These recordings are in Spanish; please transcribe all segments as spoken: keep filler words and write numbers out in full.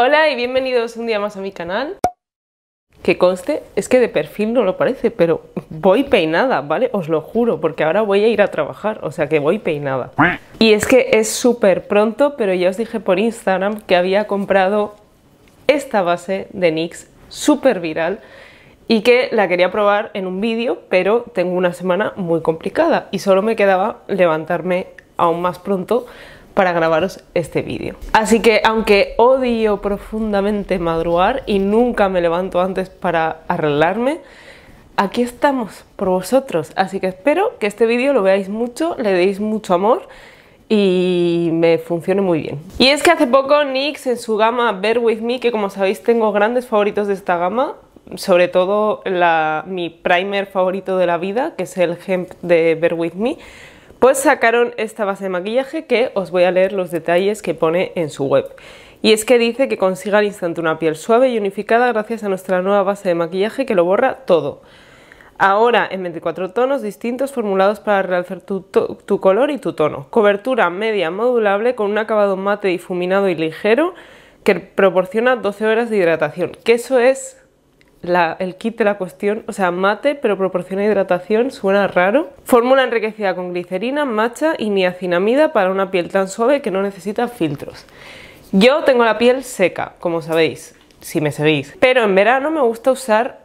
Hola y bienvenidos un día más a mi canal. Que conste, es que de perfil no lo parece, pero voy peinada, ¿vale? Os lo juro, porque ahora voy a ir a trabajar, o sea que voy peinada. Y es que es súper pronto, pero ya os dije por Instagram que había comprado esta base de nix súper viral y que la quería probar en un vídeo, pero tengo una semana muy complicada y solo me quedaba levantarme aún más pronto para grabaros este vídeo. Así que aunque odio profundamente madrugar y nunca me levanto antes para arreglarme, aquí estamos por vosotros. Así que espero que este vídeo lo veáis mucho, le deis mucho amor y me funcione muy bien. Y es que hace poco nix en su gama Bear With Me, que como sabéis tengo grandes favoritos de esta gama, sobre todo la, mi primer favorito de la vida, que es el Hemp de Bear With Me, pues sacaron esta base de maquillaje que os voy a leer los detalles que pone en su web. Y es que dice que consigue al instante una piel suave y unificada gracias a nuestra nueva base de maquillaje que lo borra todo. Ahora en veinticuatro tonos distintos formulados para realzar tu, tu, tu color y tu tono. Cobertura media modulable con un acabado mate difuminado y ligero que proporciona doce horas de hidratación. Que eso es La, el kit de la cuestión, o sea, mate pero proporciona hidratación, suena raro. Fórmula enriquecida con glicerina, matcha y niacinamida para una piel tan suave que no necesita filtros. Yo tengo la piel seca, como sabéis, si me seguís, pero en verano me gusta usar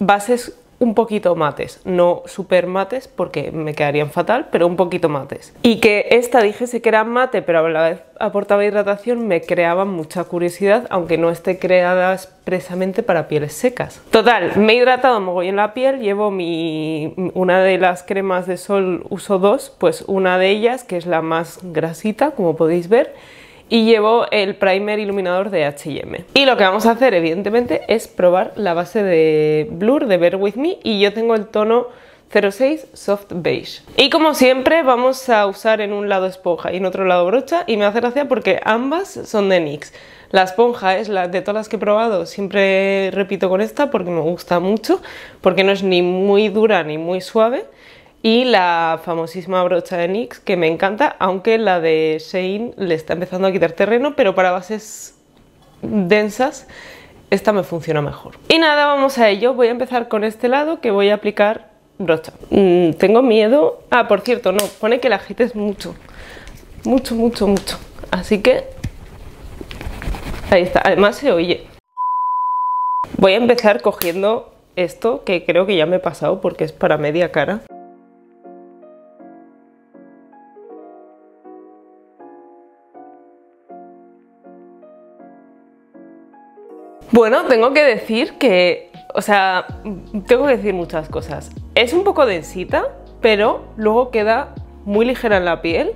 bases un poquito mates, no super mates porque me quedarían fatal, pero un poquito mates. Y que esta dijese que era mate pero a la vez aportaba hidratación me creaba mucha curiosidad, aunque no esté creada expresamente para pieles secas. Total, me he hidratado mogollón la piel, llevo mi una de las cremas de sol, uso dos, pues una de ellas que es la más grasita, como podéis ver, y llevo el primer iluminador de hache y eme. Y lo que vamos a hacer, evidentemente, es probar la base de Blur de Bear With Me, y yo tengo el tono cero seis Soft Beige. Y como siempre vamos a usar en un lado esponja y en otro lado brocha, y me hace gracia porque ambas son de nix. La esponja es la de todas las que he probado, siempre repito con esta porque me gusta mucho, porque no es ni muy dura ni muy suave. Y la famosísima brocha de nix, que me encanta, aunque la de Shein le está empezando a quitar terreno, pero para bases densas esta me funciona mejor. Y nada, vamos a ello. Voy a empezar con este lado, que voy a aplicar brocha. Mm, tengo miedo. Ah, por cierto, no, pone que la agites mucho. Mucho, mucho, mucho. Así que ahí está. Además se oye. Voy a empezar cogiendo esto, que creo que ya me he pasado porque es para media cara. Bueno, tengo que decir que, o sea, tengo que decir muchas cosas. Es un poco densita, pero luego queda muy ligera en la piel,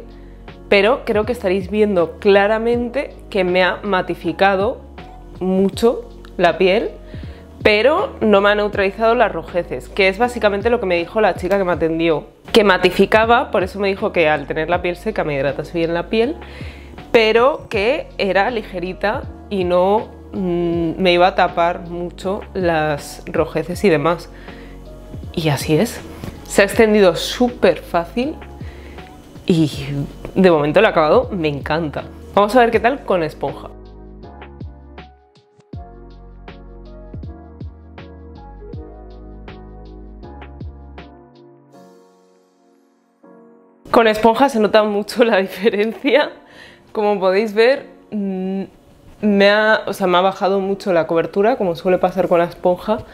pero creo que estaréis viendo claramente que me ha matificado mucho la piel, pero no me ha neutralizado las rojeces, que es básicamente lo que me dijo la chica que me atendió, que matificaba, por eso me dijo que al tener la piel seca me hidratase bien la piel, pero que era ligerita y no me iba a tapar mucho las rojeces y demás. Y así es. Se ha extendido súper fácil y de momento el acabado me encanta. Vamos a ver qué tal con esponja. Con esponja se nota mucho la diferencia. Como podéis ver, mmm, Me ha, o sea, me ha bajado mucho la cobertura, como suele pasar con la esponja,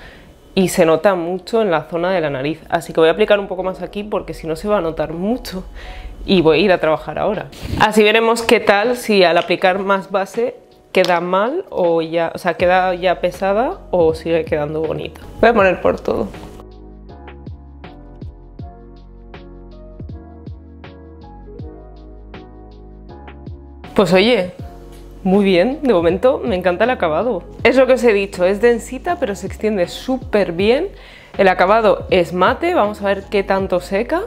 y se nota mucho en la zona de la nariz. Así que voy a aplicar un poco más aquí porque si no se va a notar mucho y voy a ir a trabajar ahora. Así veremos qué tal, si al aplicar más base queda mal o ya, o sea, queda ya pesada o sigue quedando bonita. Voy a poner por todo. Pues oye, muy bien, de momento me encanta el acabado. Es lo que os he dicho, es densita pero se extiende súper bien. El acabado es mate, vamos a ver qué tanto seca,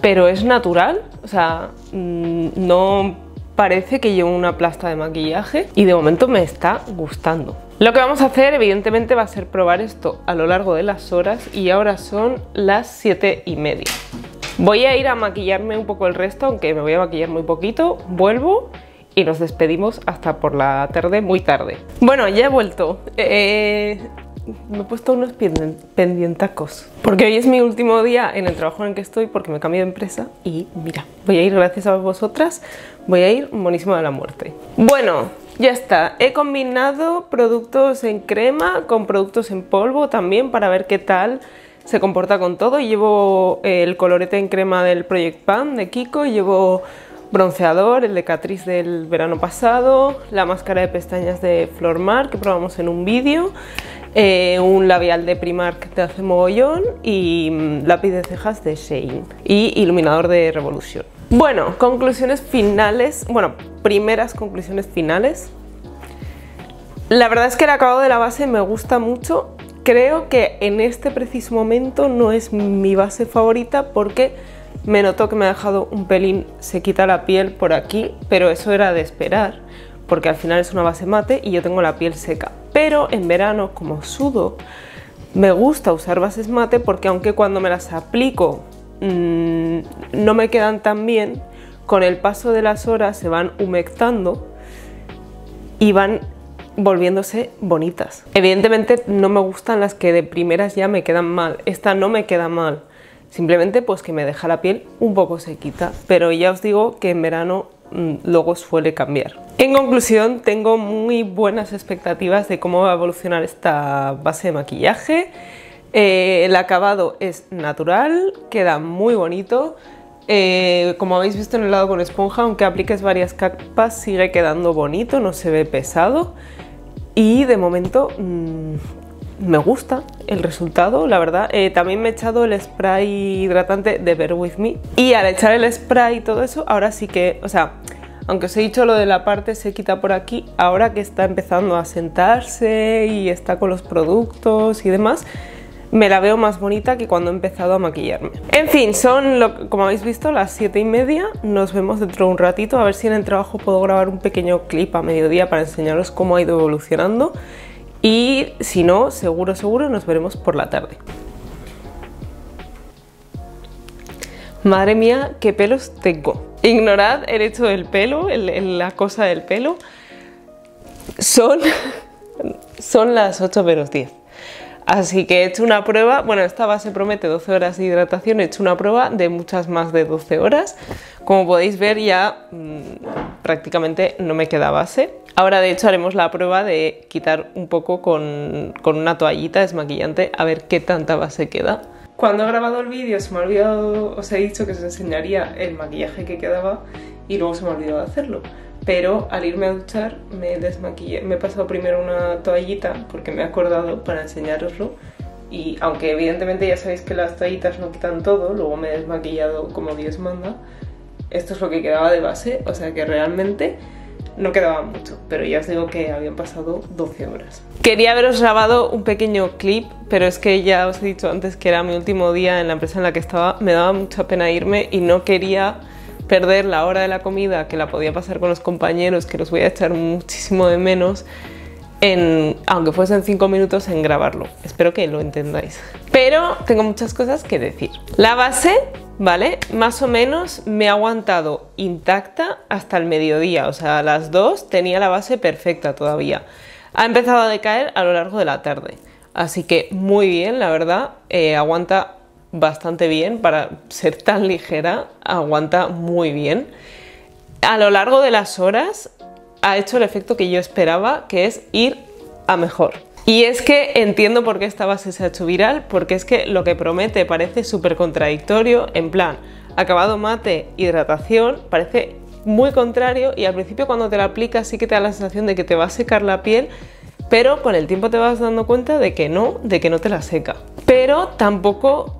pero es natural, o sea, no parece que llevo una plasta de maquillaje y de momento me está gustando. Lo que vamos a hacer evidentemente va a ser probar esto a lo largo de las horas y ahora son las siete y media. Voy a ir a maquillarme un poco el resto, aunque me voy a maquillar muy poquito, vuelvo y nos despedimos hasta por la tarde, muy tarde. Bueno, ya he vuelto. Eh, me he puesto unos pendientacos, porque hoy es mi último día en el trabajo en el que estoy, porque me cambié de empresa y mira, voy a ir, gracias a vosotras, voy a ir monísima de la muerte. Bueno, ya está. He combinado productos en crema con productos en polvo también para ver qué tal se comporta con todo. Llevo el colorete en crema del Project Pan de Kiko, llevo bronceador, el de Catrice del verano pasado, la máscara de pestañas de Flormar que probamos en un vídeo, eh, un labial de Primark de hace mogollón y mmm, lápiz de cejas de Shein y iluminador de Revolución. Bueno, conclusiones finales, bueno, primeras conclusiones finales. La verdad es que el acabado de la base me gusta mucho. Creo que en este preciso momento no es mi base favorita porque me noto que me ha dejado un pelín sequita la piel por aquí, pero eso era de esperar, porque al final es una base mate y yo tengo la piel seca. Pero en verano, como sudo, me gusta usar bases mate porque aunque cuando me las aplico mmm, no me quedan tan bien, con el paso de las horas se van humectando y van volviéndose bonitas. Evidentemente no me gustan las que de primeras ya me quedan mal. Esta no me queda mal. Simplemente pues que me deja la piel un poco sequita, pero ya os digo que en verano mmm, luego suele cambiar. En conclusión, tengo muy buenas expectativas de cómo va a evolucionar esta base de maquillaje. Eh, el acabado es natural, queda muy bonito. Eh, como habéis visto en el lado con esponja, aunque apliques varias capas sigue quedando bonito, no se ve pesado y de momento mmm, me gusta el resultado, la verdad. Eh, también me he echado el spray hidratante de Bear With Me y al echar el spray y todo eso, ahora sí que, o sea, aunque os he dicho lo de la parte sequita por aquí, ahora que está empezando a sentarse y está con los productos y demás, me la veo más bonita que cuando he empezado a maquillarme. En fin, son, lo, como habéis visto, las siete y media. Nos vemos dentro de un ratito, a ver si en el trabajo puedo grabar un pequeño clip a mediodía para enseñaros cómo ha ido evolucionando. Y si no, seguro, seguro nos veremos por la tarde. Madre mía, qué pelos tengo. Ignorad el hecho del pelo, el, el, la cosa del pelo. Son, son las ocho menos diez. Así que he hecho una prueba, bueno, esta base promete doce horas de hidratación, he hecho una prueba de muchas más de doce horas. Como podéis ver ya mmm, prácticamente no me queda base. Ahora de hecho haremos la prueba de quitar un poco con, con una toallita desmaquillante a ver qué tanta base queda. Cuando he grabado el vídeo se me ha olvidado, os he dicho que os enseñaría el maquillaje que quedaba y luego se me ha olvidado hacerlo. Pero al irme a duchar me desmaquillé, me he pasado primero una toallita porque me he acordado para enseñároslo y aunque evidentemente ya sabéis que las toallitas no quitan todo, luego me he desmaquillado como Dios manda, esto es lo que quedaba de base, o sea que realmente no quedaba mucho, pero ya os digo que habían pasado doce horas. Quería haberos grabado un pequeño clip, pero es que ya os he dicho antes que era mi último día en la empresa en la que estaba, me daba mucha pena irme y no quería perder la hora de la comida, que la podía pasar con los compañeros, que los voy a echar muchísimo de menos, en, aunque fuesen cinco minutos, en grabarlo. Espero que lo entendáis. Pero tengo muchas cosas que decir. La base, ¿vale? Más o menos me ha aguantado intacta hasta el mediodía, o sea, a las dos tenía la base perfecta todavía. Ha empezado a decaer a lo largo de la tarde, así que muy bien, la verdad, eh, aguanta bastante bien, para ser tan ligera aguanta muy bien. A lo largo de las horas ha hecho el efecto que yo esperaba, que es ir a mejor. Y es que entiendo por qué esta base se ha hecho viral, porque es que lo que promete parece súper contradictorio, en plan acabado mate, hidratación, parece muy contrario y al principio cuando te la aplicas sí que te da la sensación de que te va a secar la piel, pero con el tiempo te vas dando cuenta de que no, de que no te la seca, pero tampoco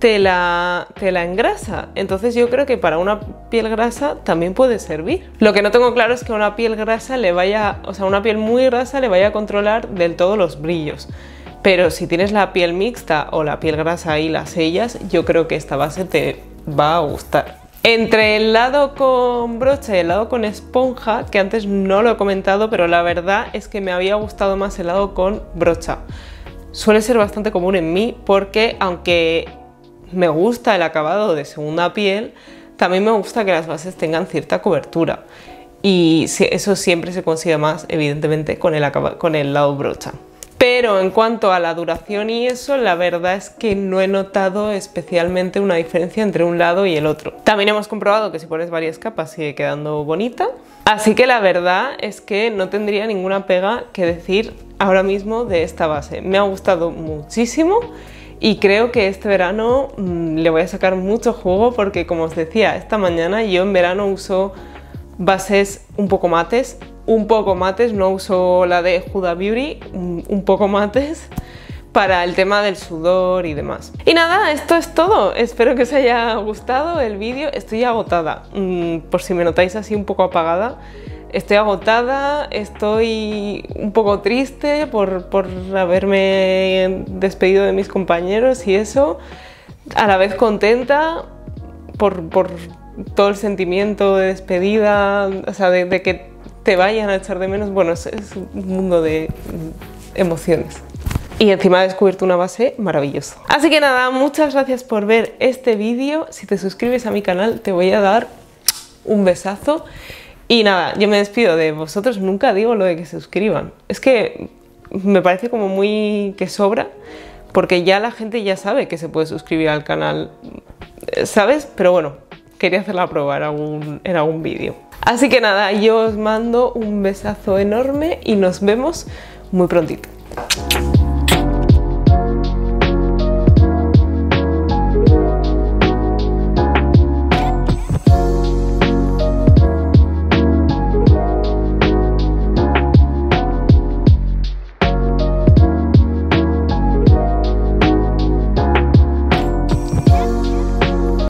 Te la, te la engrasa, entonces yo creo que para una piel grasa también puede servir. Lo que no tengo claro es que a una piel grasa le vaya, o sea, una piel muy grasa le vaya a controlar del todo los brillos, pero si tienes la piel mixta o la piel grasa y las sellas, yo creo que esta base te va a gustar. Entre el lado con brocha y el lado con esponja, que antes no lo he comentado, pero la verdad es que me había gustado más el lado con brocha. Suele ser bastante común en mí porque aunque me gusta el acabado de segunda piel, también me gusta que las bases tengan cierta cobertura y eso siempre se consigue más, evidentemente, con el, con el lado brocha. Pero en cuanto a la duración y eso, la verdad es que no he notado especialmente una diferencia entre un lado y el otro. También hemos comprobado que si pones varias capas sigue quedando bonita. Así que la verdad es que no tendría ninguna pega que decir ahora mismo de esta base. Me ha gustado muchísimo y creo que este verano mmm, le voy a sacar mucho jugo porque, como os decía, esta mañana yo en verano uso bases un poco mates, un poco mates, no uso la de Huda Beauty, un poco mates para el tema del sudor y demás. Y nada, esto es todo, espero que os haya gustado el vídeo. Estoy agotada, por si me notáis así un poco apagada, estoy agotada, estoy un poco triste por, por haberme despedido de mis compañeros y eso, a la vez contenta por, por todo el sentimiento de despedida, o sea, de, de que te vayan a echar de menos. Bueno, es, es un mundo de emociones. Y encima he descubierto una base maravillosa. Así que nada, muchas gracias por ver este vídeo. Si te suscribes a mi canal te voy a dar un besazo. Y nada, yo me despido de vosotros. Nunca digo lo de que se suscriban. Es que me parece como muy que sobra, porque ya la gente ya sabe que se puede suscribir al canal, ¿sabes? Pero bueno, quería hacerla probar algún, en algún vídeo. Así que nada, yo os mando un besazo enorme y nos vemos muy prontito.